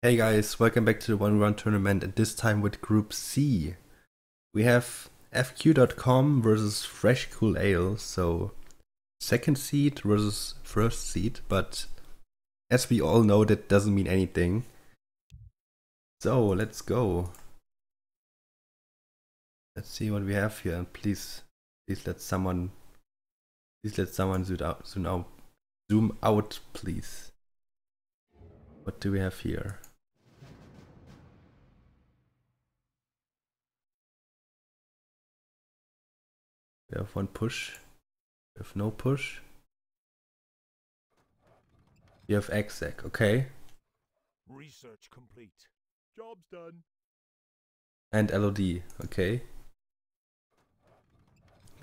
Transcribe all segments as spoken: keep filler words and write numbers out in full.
Hey guys, welcome back to the one round tournament, and this time with Group C. We have F Q dot com versus FreshCoolAle, so second seed versus first seed, but as we all know, that doesn't mean anything. So let's go. Let's see what we have here, and please, please let someone, please let someone zoom out, zoom out, zoom out please. What do we have here? We have one push, we have no push, we have exec, okay. Research complete. Job's done. And L O D, okay.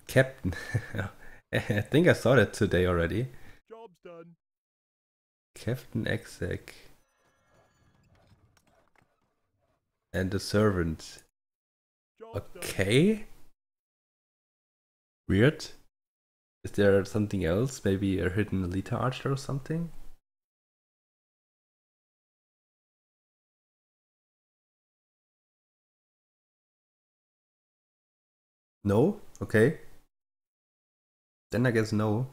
Captain, I think I saw that today already. Job's done. Captain exec. And the servant. Job okay. Done. Weird. Is there something else? Maybe a hidden elite archer or something? No? Okay. Then I guess no.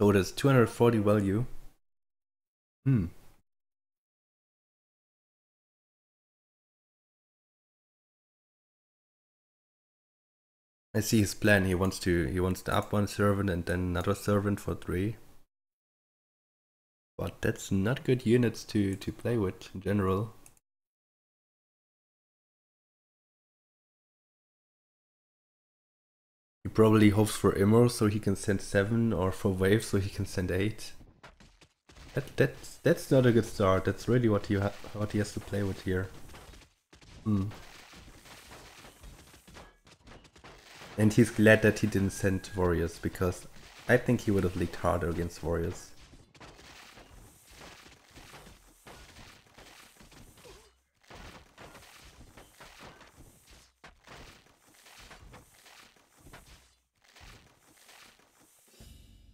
So there's two hundred forty value. Hmm. I see his plan. He wants to he wants to up one servant and then another servant for three. But that's not good units to, to play with in general. He probably hopes for Immo so he can send seven, or for Wave so he can send eight. That that's that's not a good start. That's really what he ha what he has to play with here. Hmm. And he's glad that he didn't send Warriors, because I think he would have leaked harder against Warriors.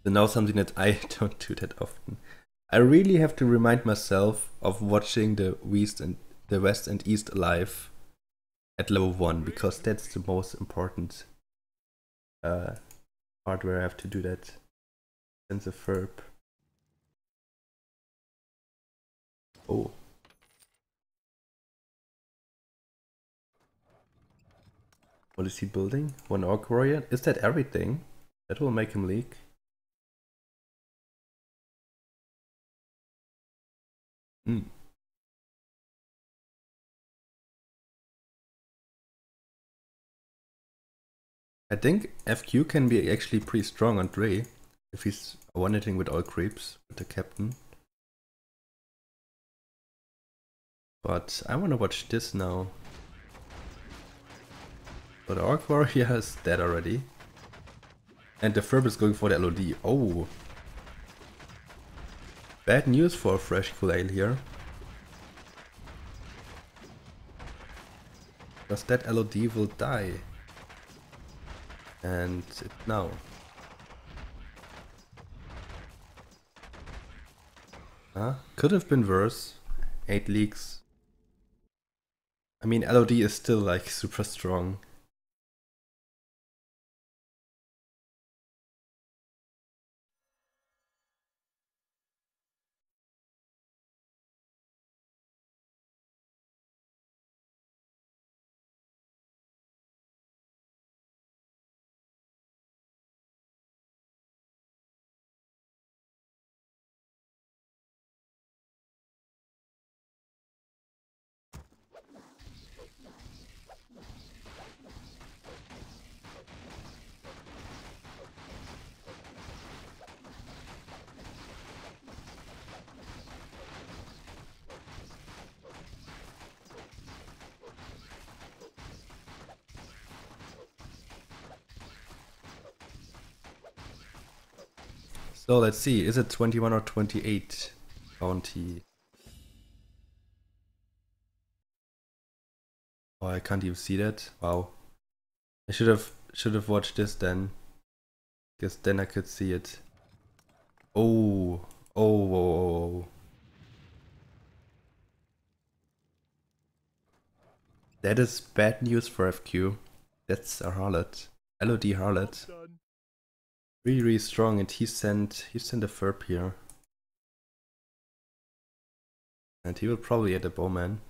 So now something that I don't do that often. I really have to remind myself of watching the West and the West and East live at level one, because that's the most important Uh, part where I have to do that. Sense of F E R P. Oh. What is he building? One Orc Warrior? Is that everything? That will make him leak. Hmm. I think F Q can be actually pretty strong on three if he's one-hitting with all creeps with the captain. But I wanna watch this now. But the Orc Warrior is dead already. And the F E R P is going for the L O D. Oh! Bad news for FreshCoolAle here. Because that L O D will die. And now. Huh? Could have been worse. Eight leaks. I mean, L O D is still like super strong. So let's see, is it twenty-one or twenty-eight bounty? Oh, I can't even see that. Wow. I should have should have watched this then. Guess then I could see it. Oh, oh, oh, oh. That is bad news for F Q. That's a Harlot. L O D Harlot. Really, really strong, and he sent he sent a Ferp here. And he will probably add a Bowman.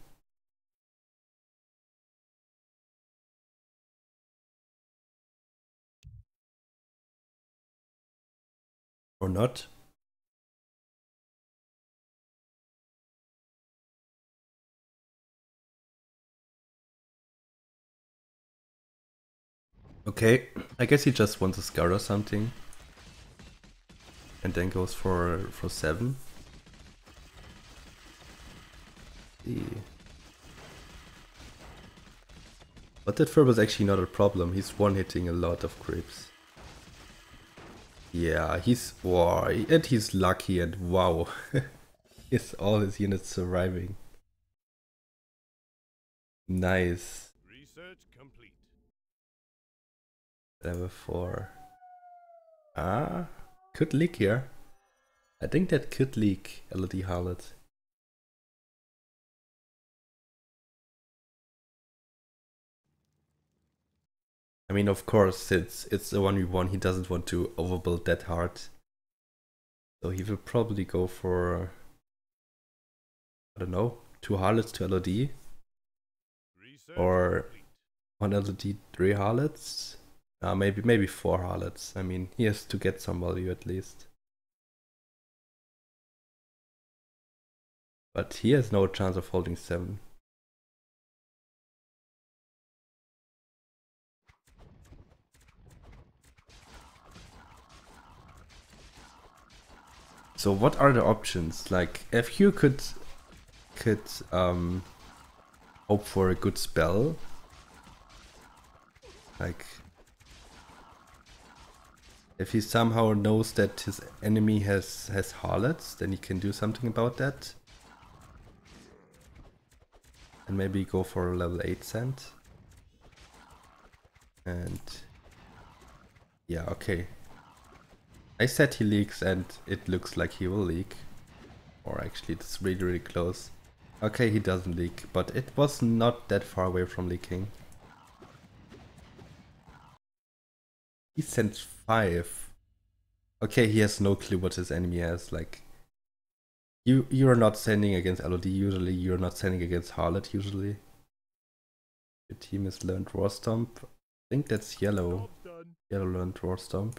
Or not. Okay, I guess he just wants a scout or something. And then goes for for seven. Let's see. But that Ferb was actually not a problem, he's one hitting a lot of creeps. Yeah, he's wow, and he's lucky, and wow. It's all his units surviving. Nice. Research complete. Level four. Ah, could leak here. I think that could leak L O D Harlot. I mean, of course, since it's a one v one, he doesn't want to overbuild that hard. So he will probably go for, I don't know, two Harlots to L O D. Research or complete. One L O D, three Harlots. Uh, maybe maybe four Harlots. I mean, he has to get some value at least. But he has no chance of holding seven. So what are the options? Like, F Q could could um, hope for a good spell. Like, if he somehow knows that his enemy has, has Harlots, then he can do something about that. And maybe go for a level eight Scent. And yeah, okay. I said he leaks, and it looks like he will leak. Or actually, it's really, really close. Okay, he doesn't leak, but it was not that far away from leaking. He sent five. Okay, he has no clue what his enemy has. Like, you you're not sending against L O D usually, you're not sending against Harlot usually. Your team has learned War Stomp. I think that's yellow. Yellow learned War Stomp.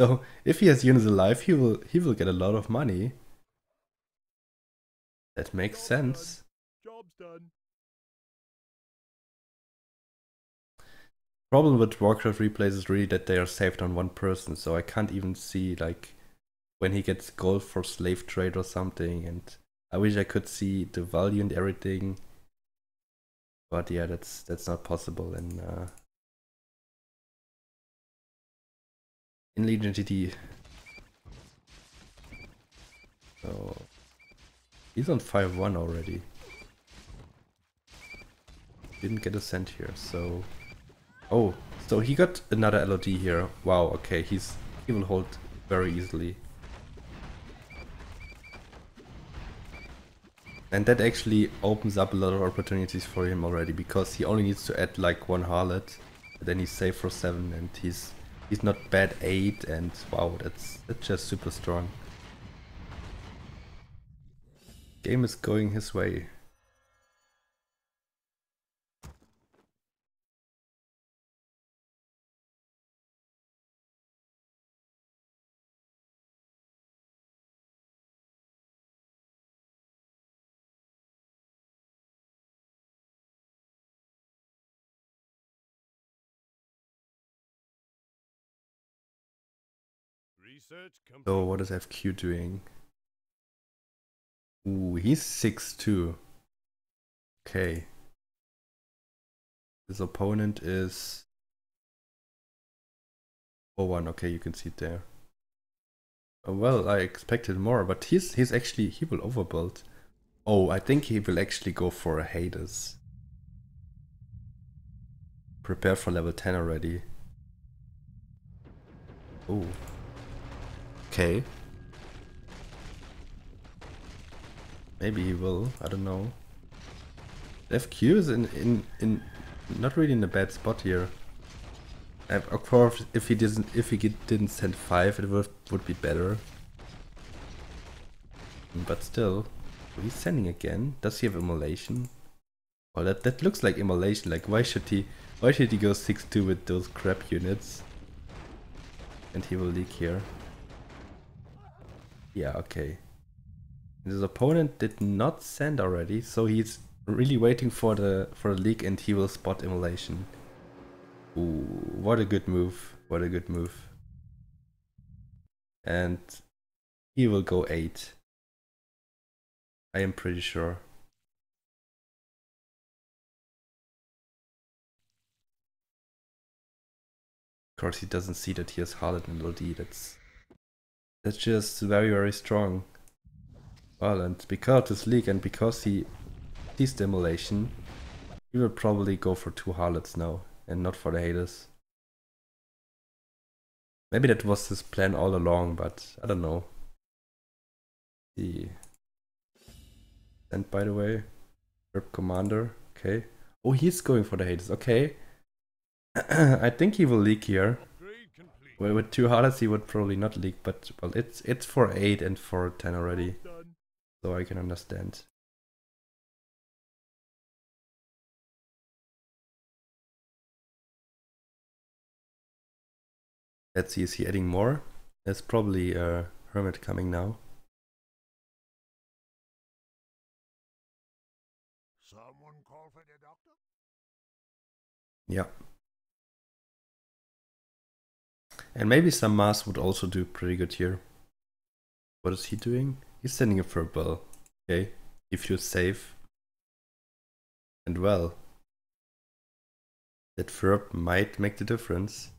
So if he has units alive, he will he will get a lot of money. That makes Job's sense. Done. Job's done. Problem with Warcraft replays is really that they are saved on one person, so I can't even see like when he gets gold for slave trade or something, and I wish I could see the value and everything. But yeah, that's that's not possible in uh in Legion T D. So he's on five one already. Didn't get a cent here, so oh, so he got another L O D here. Wow, okay, he's he will hold very easily. And that actually opens up a lot of opportunities for him already, because he only needs to add like one Harlot, and then he's safe for seven, and he's he's not bad eight, and wow, that's that's just super strong. Game is going his way. So what is F Q doing? Ooh, he's six two. Okay. His opponent is four one. Okay, you can see it there. Oh, well, I expected more, but he's he's actually he will overbuild. Oh, I think he will actually go for a Hades. Prepare for level ten already. Oh. Okay. Maybe he will, I don't know. F Q is in, in, in not really in a bad spot here. Of course, if he didn't if he didn't send five, it would would be better. But still, he's sending again. Does he have immolation? Well, that that looks like immolation. Like, why should he why should he go six two with those crap units? And he will leak here. Yeah, okay. His opponent did not send already, so he's really waiting for the for the leak, and he will spot immolation. Ooh, what a good move, what a good move. And he will go eight. I am pretty sure. Of course he doesn't see that he has Harlot and L D. That's, that's just very, very strong. Well, and because of this leak and because he sees the immolation, he will probably go for two Harlots now. And not for the haters. Maybe that was his plan all along, but I don't know. See. And by the way, Herb Commander, okay. Oh, he's going for the haters, okay. I think he will leak here. Well, with two Harlots he would probably not leak, but well, it's it's for eight and for ten already. So I can understand. Let's see, is he adding more? There's probably a Hermit coming now. Someone call for the doctor? Yeah. And maybe some Mars would also do pretty good here. What is he doing? He's sending a fur bell. Okay, if you're safe. And well, that fur might make the difference.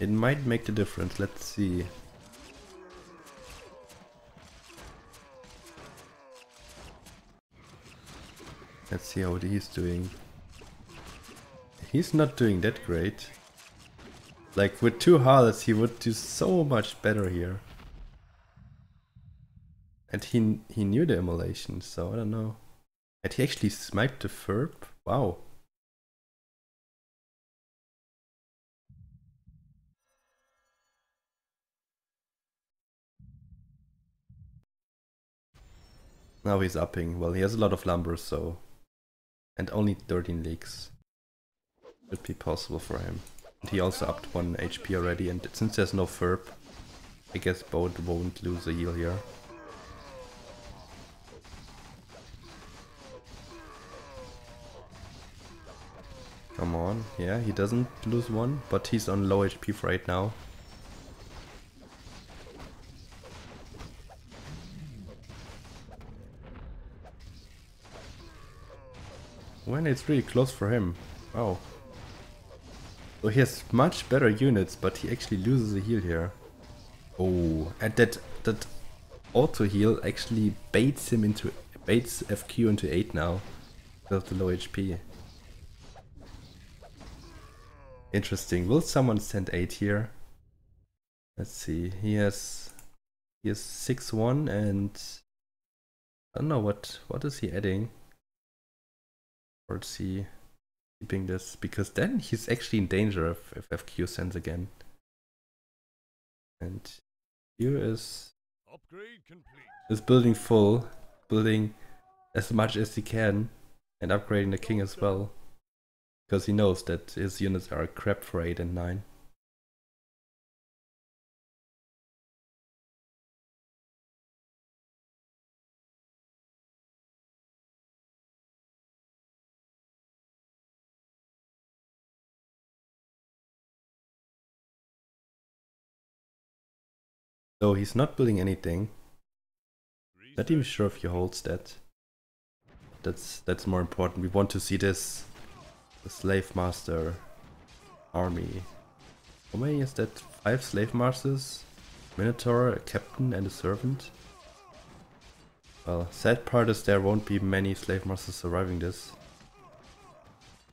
It might make the difference, let's see. Let's see how he's doing. He's not doing that great. Like, with two Harlots he would do so much better here. And he he knew the immolation, so I don't know. And he actually sniped the Furb? Wow. Now he's upping. Well, he has a lot of lumber, so... And only thirteen leaks. Should be possible for him. And he also upped one H P already, and since there's no Furb, I guess both won't lose a heal here. Come on. Yeah, he doesn't lose one, but he's on low H P for right now. When it's really close for him. Wow. So he has much better units, but he actually loses a heal here. Oh, and that that auto heal actually baits him into baits F Q into eight now because of the low H P. Interesting. Will someone send eight here? Let's see. He has he has six one and I don't know what what is he adding. Or is he keeping this? Because then he's actually in danger if, if F Q sends again. And here is upgrade complete. Is building full, building as much as he can, and upgrading the king as well, because he knows that his units are crap for eight and nine. So he's not building anything. Not even sure if he holds that. That's that's more important. We want to see this, the slave master army. How many is that? Five slave masters, Minotaur, a captain, and a servant. Well, sad part is there won't be many slave masters surviving this.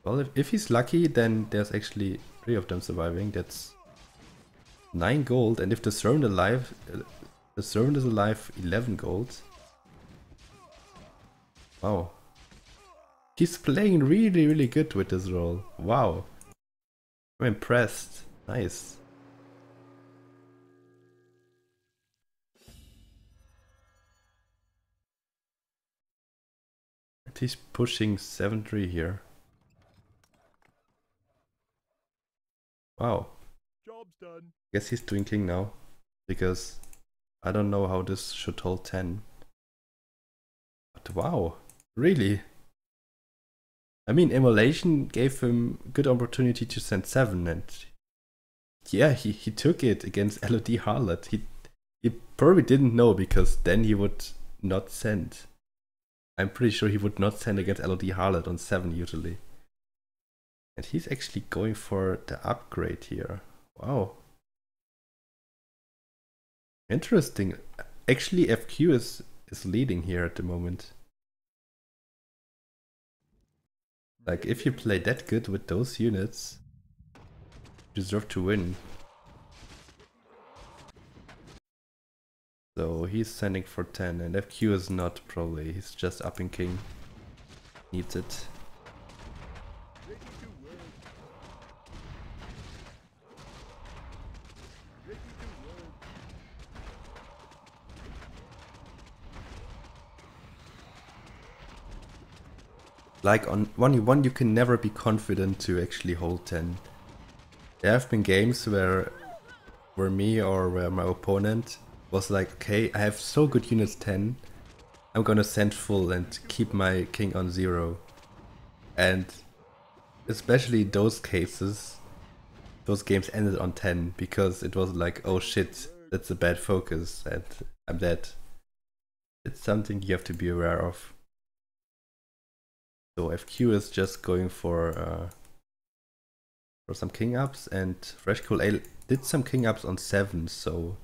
Well, if, if he's lucky, then there's actually three of them surviving. That's nine gold, and if the servant alive, uh, the servant is alive, eleven gold. Wow. He's playing really, really good with this role. Wow. I'm impressed. Nice. He's pushing seven three here. Wow. Job's done. Guess he's doing king now, because I don't know how this should hold ten. But wow, really? I mean, Immolation gave him good opportunity to send seven, and yeah, he, he took it against L O D Harlot. He, he probably didn't know, because then he would not send. I'm pretty sure he would not send against L O D Harlot on seven usually. And he's actually going for the upgrade here. Wow. Interesting. Actually, F Q is, is leading here at the moment. Like, if you play that good with those units, you deserve to win. So he's sending for ten, and F Q is not probably, he's just upping king. Needs it. Like, on one v one you can never be confident to actually hold ten. There have been games where where me or where my opponent was like, okay, I have so good units ten, I'm gonna send full and keep my king on zero. And especially those cases, those games ended on ten, because it was like, oh shit, that's a bad focus and I'm dead. It's something you have to be aware of. So F Q is just going for uh, for some king ups, and FreshCoolAle did some king ups on seven, so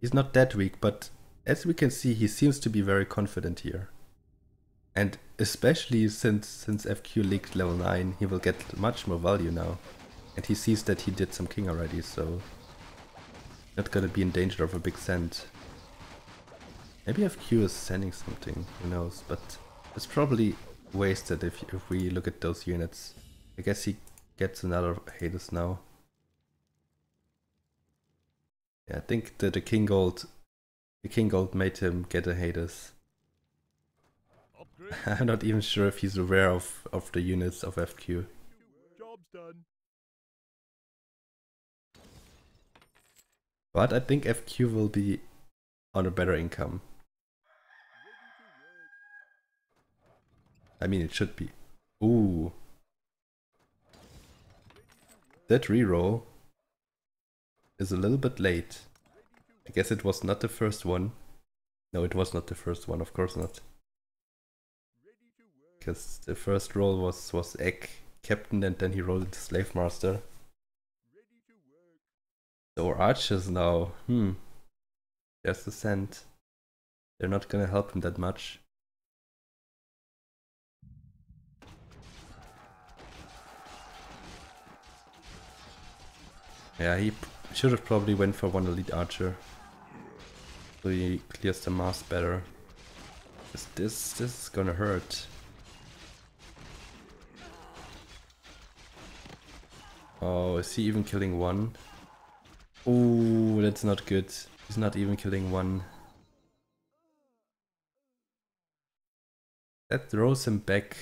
he's not that weak, but as we can see, he seems to be very confident here. And especially since since F Q leaked level nine, he will get much more value now. And he sees that he did some king already, so not gonna be in danger of a big send. Maybe F Q is sending something, who knows, but it's probably wasted if, if we look at those units. I guess he gets another Hades now. Yeah, I think that the king gold the king gold made him get a Hades. I'm not even sure if he's aware of, of the units of F Q. Job's done. But I think F Q will be on a better income. I mean, it should be. Ooh. That reroll is a little bit late. I guess it was not the first one. No, it was not the first one, of course not. Because the first roll was, was Egg Captain, and then he rolled into Slave Master. So archers now. Hmm. There's the send. They're not gonna help him that much. Yeah, he should have probably went for one elite archer, so he clears the mass better. Is this this is gonna hurt? Oh, is he even killing one? Ooh, that's not good. He's not even killing one. That throws him back.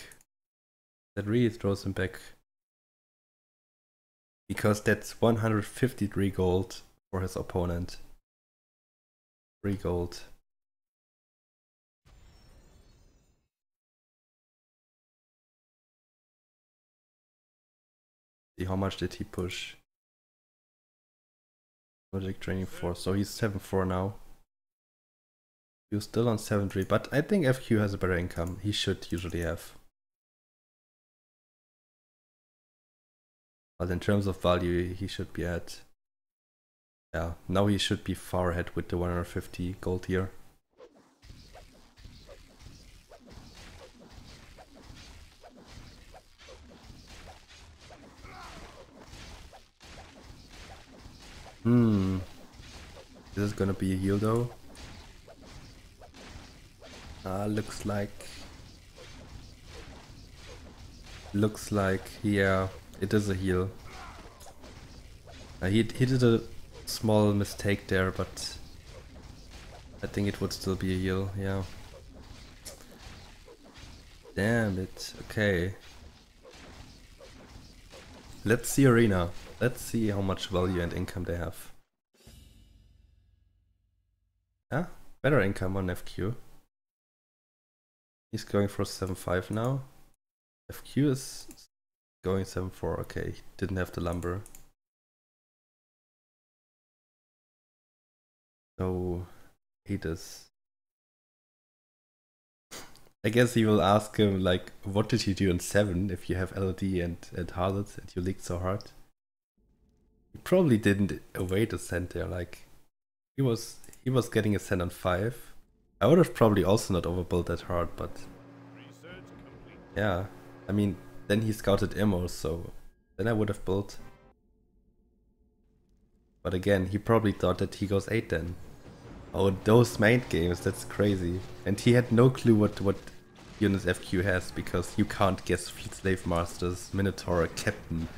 That really throws him back. Because that's one hundred fifty-three gold for his opponent. three gold. See, how much did he push? Logic training four, so he's seven four now. He's still on seven three, but I think F Q has a better income. He should usually have. But in terms of value, he should be at, yeah, now he should be far ahead with the one hundred fifty gold here. Hmm. This is gonna be a heal though. Ah, uh, looks like... Looks like, yeah, it is a heal. Uh, he, he did a small mistake there, but I think it would still be a heal, yeah. Damn it, okay. Let's see Arena. Let's see how much value and income they have. Yeah, better income on F Q. He's going for seven five now. F Q is going seven four, okay, he didn't have the lumber. No, he does. I guess he will ask him, like, what did you do in seven if you have L O D and, and Harlots and you leaked so hard? He probably didn't await a send there, like, he was he was getting a send on five. I would have probably also not overbuilt that hard, but... Yeah, I mean, then he scouted ammo, so then I would have built. But again, he probably thought that he goes eight then. Oh, those main games, that's crazy. And he had no clue what, what units F Q has, because you can't guess Fleet Slave Masters, Minotaur, Captain.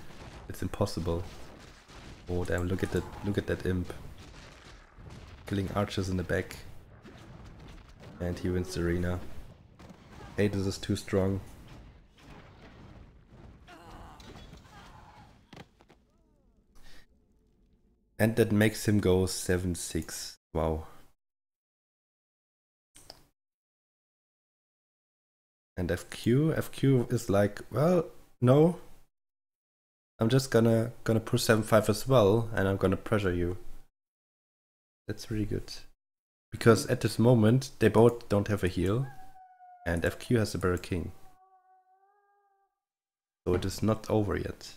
It's impossible. Oh damn, look at that, look at that imp. Killing archers in the back. And he wins the arena. Hey, this is too strong. And that makes him go seven six. Wow. And F Q, F Q is like, well, no, I'm just gonna gonna push seven five as well, and I'm gonna pressure you. That's really good, because at this moment they both don't have a heal, and F Q has a better king, so it is not over yet.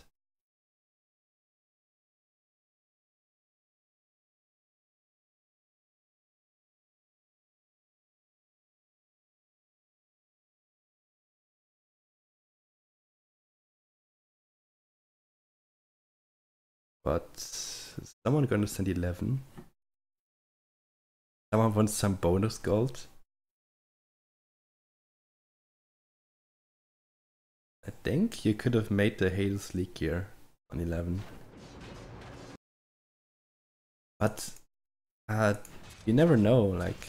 But someone gonna send eleven. Someone wants some bonus gold. I think you could have made the Hades League gear on eleven. But uh, you never know, like,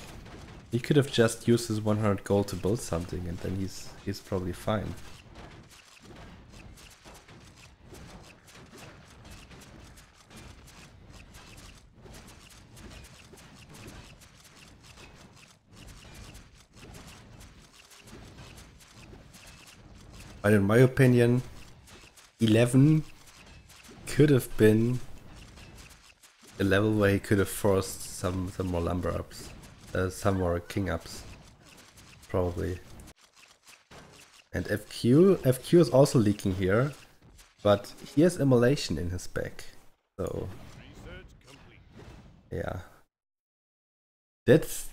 he could have just used his one hundred gold to build something, and then he's he's probably fine. But in my opinion, eleven could have been a level where he could have forced some, some more lumber ups, uh, some more king ups, probably. And F Q, F Q is also leaking here, but he has immolation in his back, so yeah. That's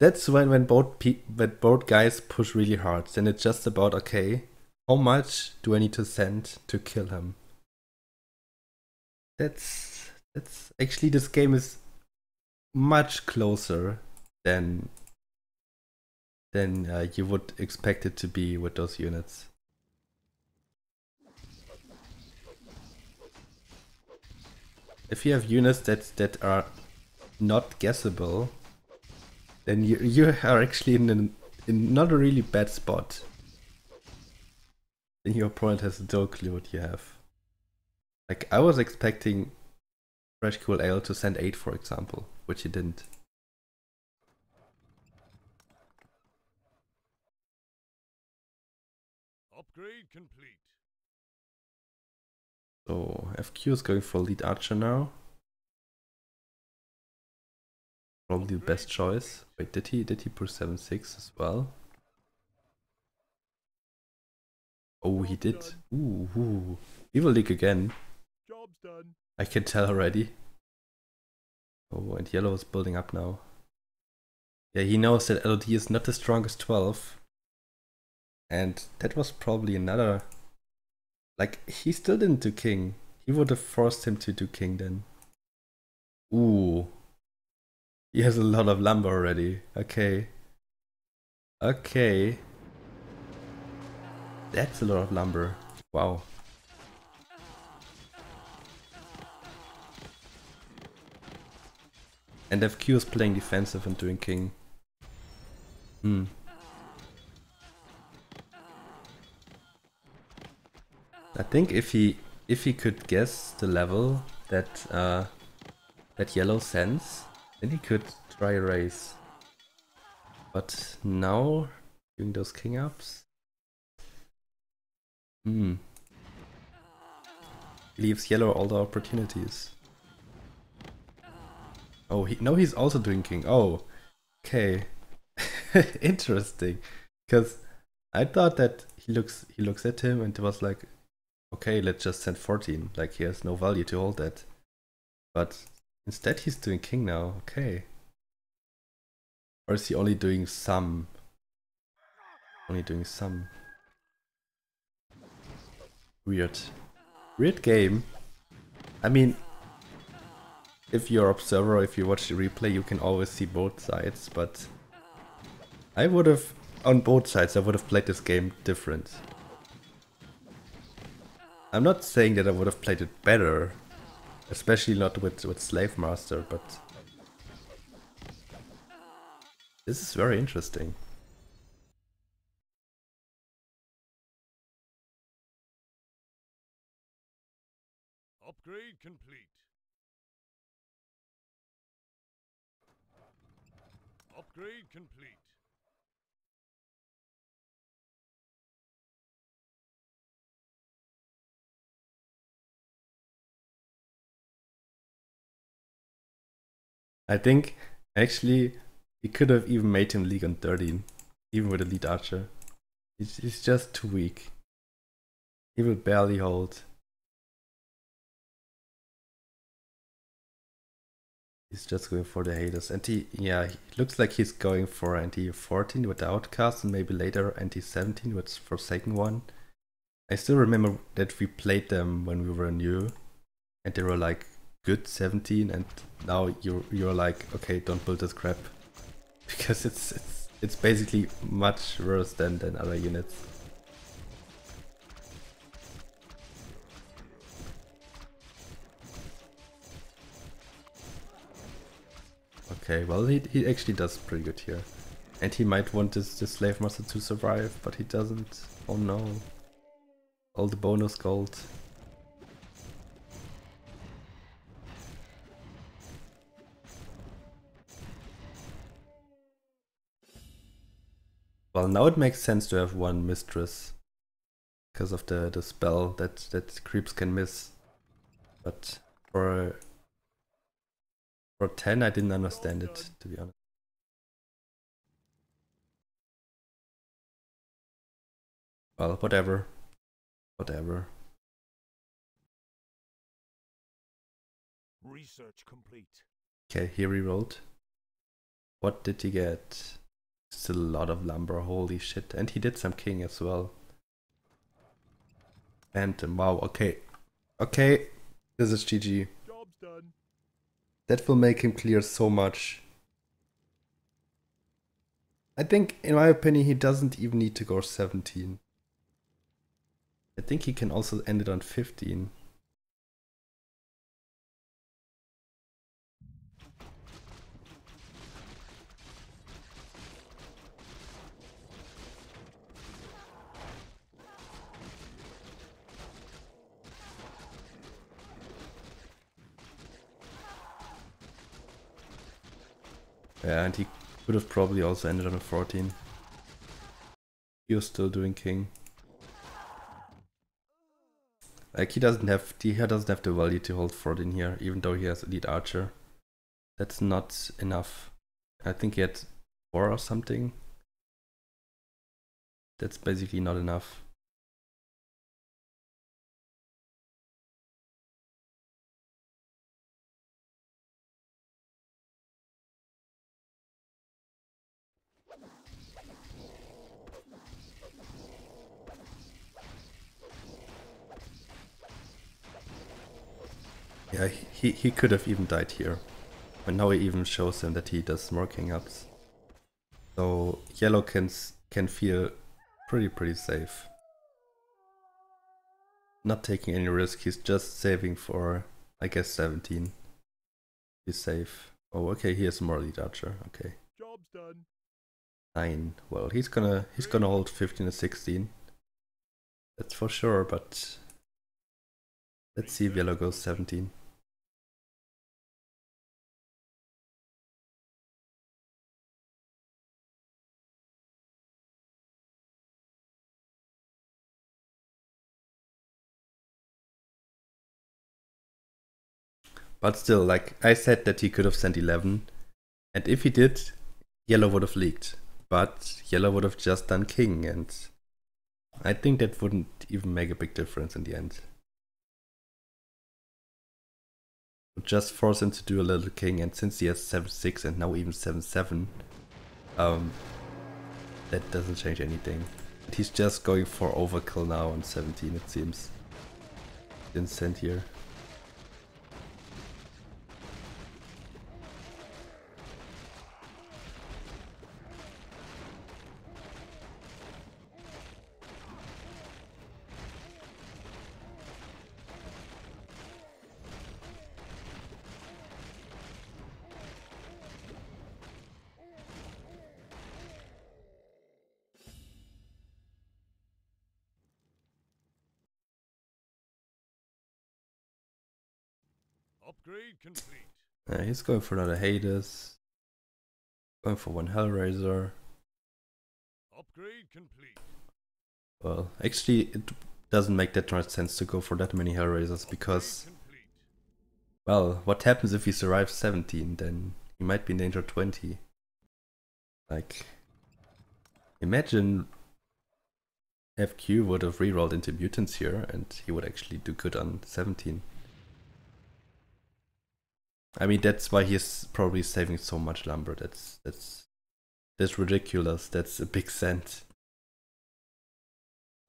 that's when when both pe when both guys push really hard, then it's just about okay. How much do I need to send to kill him? That's... that's... Actually, this game is much closer than... than uh, you would expect it to be with those units. If you have units that, that are not guessable, then you, you are actually in, an, in not a really bad spot. Your opponent has no clue what you have. Like, I was expecting FreshCoolAle to send eight, for example, which he didn't. Upgrade complete. So F Q is going for lead archer now. Probably the best choice. Wait, did he did he push seven six as well? Oh, he did. Ooh, ooh. He will leak again. Job's done. I can tell already. Oh, and yellow is building up now. Yeah, he knows that L O D is not the strongest twelve. And that was probably another... Like, he still didn't do king. He would have forced him to do king then. Ooh. He has a lot of lumber already. Okay. Okay. That's a lot of lumber. Wow. And F Q is playing defensive and doing king. Hmm. I think if he if he could guess the level that uh, that yellow sends, then he could try a race. But now doing those king ups, hmm, leaves yellow all the opportunities. Oh, he, no, he's also doing king. Oh, okay, interesting. Because I thought that he looks he looks at him and it was like, okay, let's just send fourteen. Like, he has no value to hold that. But instead he's doing king now. Okay. Or is he only doing some? Only doing some. Weird. Weird game. I mean, if you're observer or if you watch the replay, you can always see both sides, but I would have, on both sides, I would have played this game different. I'm not saying that I would have played it better, especially not with, with Slave Master, but this is very interesting. Upgrade complete. Upgrade complete. I think, actually, he could have even made him League on thirteen, even with a lead archer. He's, he's just too weak. He will barely hold. He's just going for the haters. And he, yeah, he looks like he's going for anti fourteen with the Outcast and maybe later anti seventeen with Forsaken One. I still remember that we played them when we were new and they were like good seventeen, and now you're, you're like, okay, don't build this crap, because it's it's, it's basically much worse than, than other units. Okay, well, he, he actually does pretty good here. And he might want this, this Slave Master to survive, but he doesn't. Oh no. All the bonus gold. Well, now it makes sense to have one mistress, because of the, the spell that, that creeps can miss. But for, for ten I didn't understand it, to be honest. Well, whatever. Whatever. Research complete. Okay, here he rolled. What did he get? Still a lot of lumber, holy shit. And he did some king as well. Phantom, wow, okay. Okay, this is G G. Job's done. That will make him clear so much. I think, in my opinion, he doesn't even need to go seventeen. I think he can also end it on fifteen. Yeah, and he would have probably also ended on a fourteen. You're still doing king. Like, he doesn't have he doesn't have the value to hold fourteen here, even though he has elite archer. That's not enough. I think he had four or something. That's basically not enough. Yeah, he, he could have even died here. But now it even shows him that he does smirking ups. So yellow can can feel pretty pretty safe. Not taking any risk, he's just saving for, I guess, seventeen. He's safe. Oh, okay, here's more lead archer. Okay. Job's done. Nine. Well, he's gonna he's gonna hold fifteen and sixteen. That's for sure. But let's see if yellow goes seventeen. But still, like I said, that he could have sent eleven, and if he did, yellow would have leaked, but yellow would have just done king, and I think that wouldn't even make a big difference in the end. Just force him to do a little king, and since he has seven six and now even seven seven, um, that doesn't change anything. But he's just going for overkill now on seventeen, it seems. Didn't send here. Upgrade complete. Yeah, he's going for another Hades. Going for one Hellraiser. Upgrade complete. Well, actually, it doesn't make that much sense to go for that many Hellraisers because, well, what happens if he survives seventeen? Then he might be in danger twenty. Like, imagine F Q would have rerolled into mutants here, and he would actually do good on seventeen. I mean, that's why he's probably saving so much lumber. That's that's that's ridiculous. That's a big cent.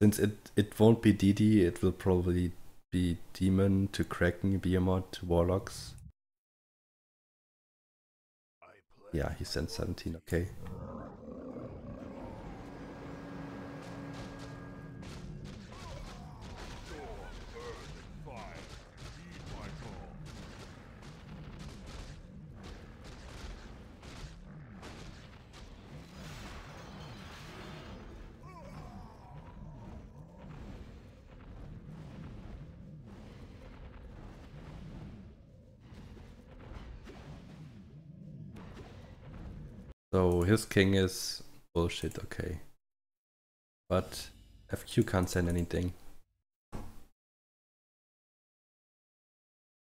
Since it it won't be D D, it will probably be Demon to Kraken, Behemoth to Warlocks. Yeah, he sent seventeen. Okay. So his king is bullshit, okay. But F Q can't send anything.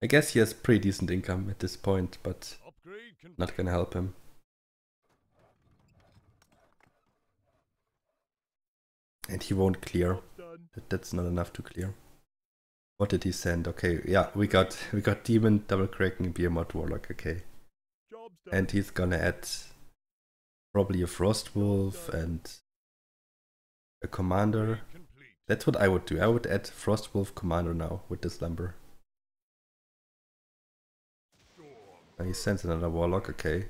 I guess he has pretty decent income at this point, but not gonna help him. And he won't clear. That's not enough to clear. What did he send? Okay, yeah, we got we got Demon, Double Kraken, Behemoth, Warlock, okay. And he's gonna add probably a Frostwolf and a Commander. That's what I would do. I would add Frostwolf Commander now with this lumber. And he sends another Warlock, okay.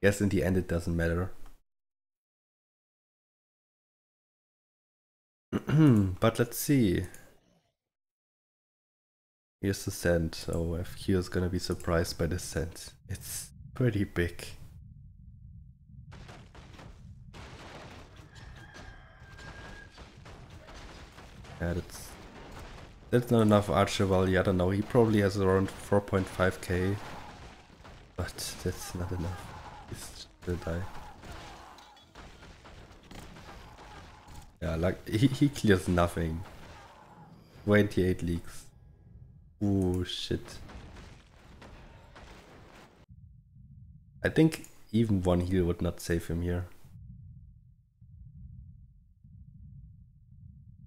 Yes, in the end it doesn't matter. But let's see. Here's the send, so F Q is gonna be surprised by this send. It's pretty big. Yeah, that's, that's not enough archer value. I don't know, he probably has around four point five K, but that's not enough. He's gonna die. Yeah, like he, he clears nothing. twenty-eight leaks. Ooh, shit. I think even one heal would not save him here.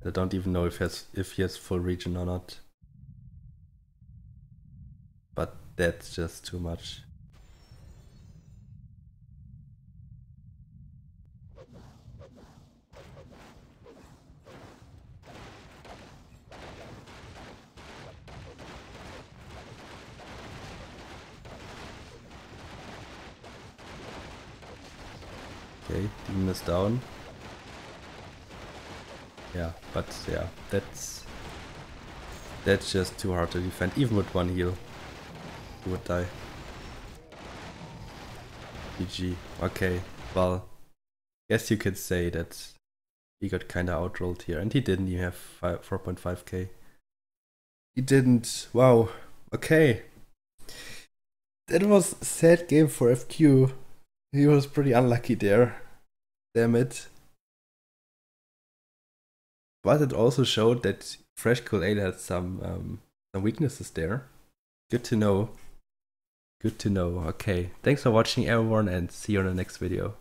I don't even know if he has, if he has full region or not. But that's just too much. Okay, demon is down. Yeah, but yeah, that's that's just too hard to defend. Even with one heal, you would die. G G. Okay, well, guess you could say that he got kinda outrolled here, and he didn't even have four point five K. He didn't. Wow. Okay. That was a sad game for F Q. He was pretty unlucky there. Damn it. But it also showed that FreshCoolAle had some um, some weaknesses there. Good to know. Good to know. Okay. Thanks for watching, everyone, and see you on the next video.